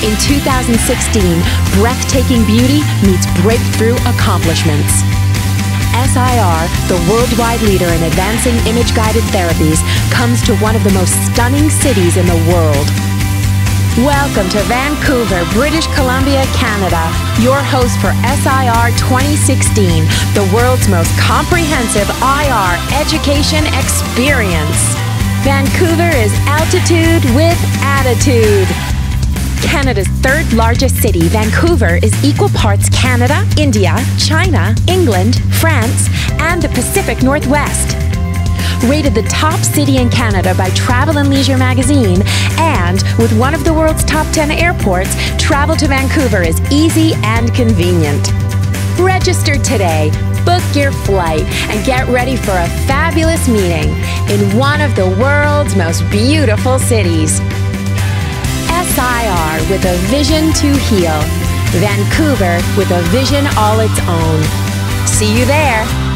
In 2016, breathtaking beauty meets breakthrough accomplishments. SIR, the worldwide leader in advancing image-guided therapies, comes to one of the most stunning cities in the world. Welcome to Vancouver, British Columbia, Canada, your host for SIR 2016, the world's most comprehensive IR education experience. Vancouver is altitude with attitude. Canada's third largest city, Vancouver is equal parts Canada, India, China, England, France, and the Pacific Northwest. Rated the top city in Canada by Travel and Leisure magazine, and with one of the world's top 10 airports, travel to Vancouver is easy and convenient. Register today, book your flight, and get ready for a fabulous meeting in one of the world's most beautiful cities. SIR with a vision to heal. Vancouver with a vision all its own. See you there.